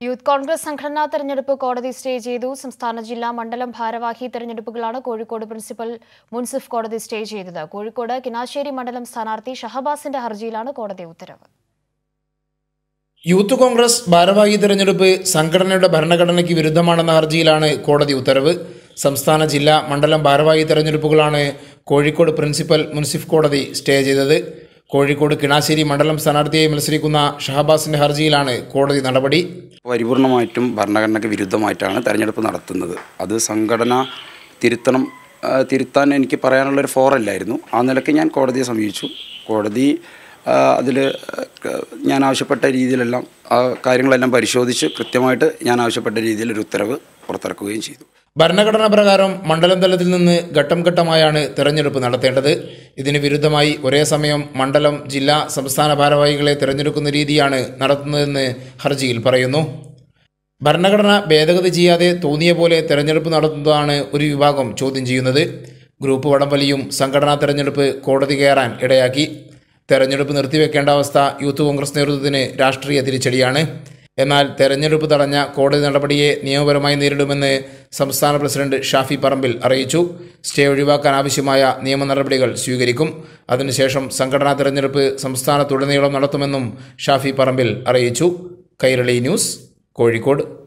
Youth Congress Sankhana Terenyadupu Kodadi stage edu, Samsthana Jilla, Mandalam Bharavahi Terenyadupukalanu Kozhikode Principal Munsif Kodadi stage edu. Kozhikode Kinasheri Mandalam Sthanarthi Shahabasinte Harjiyilanu Kodadi uttaravu. Youth Congress Bharavahi Terenyadupu Sankhadanayude Bharanaghadanaykku virudhamaana harjiyilanu Kodadi uttaravu. Samsthana Jilla, Mandalam Bharavahi Terenyadupukalanu Kozhikode Principal Munsif Kodadi stage edu. Kozhikode Kinasheri Mandalam Sthanarthiyayi Matsarikkunna Shahabasinte harjiyilanu Kodadi nadapadi. Varipurnamatum, Barnaganaka Viruda Maitana, Taranapanaratun, other Sangadana, Tiritanum, Tiritan and Kiparanal for a ladino, and the Lakanyan Kordi some Yuchu, Kordi, the Yana Shapata Idilam, Kairingalam Barisho, the Kritamata, Yana Shapata Idil Rutrava, or Tarkuinchi. Barnagana Bragaram, Mandalan the Latin, Gatam Katamayana, Teranapanatenda, Idin Virudamai, Oresamayam, Mandalam, Jilla, Samsana Baravagle, Teranakunridiana, Naratan, Harjil, Parayano. Barnagana, Bedaga the Giade, Tonia Bole, Teranapanatana, Urivagum, Chodin Giunade, Group of Adamalium, Sankana Teranapu, Koda the Garan, Edayaki, Teranapanurti Kandavasta, Youth Congress Nerudine, Rastri Adrichadiane. Enal Terenyadupu Tadanja Kode Nadapadiye Niyamaparamayi Neridumennu Samsthana President Shafi Parambil Ariyichu Stay Ozhivakan Avashyamaya Niyama Nadapadigal Swikarikum Athinusesham Sanghadana Terenyadupu Samsthana Thudaniyulam Nadathumennu Shafi Parambil Ariyichu Kairali News Kozhikode.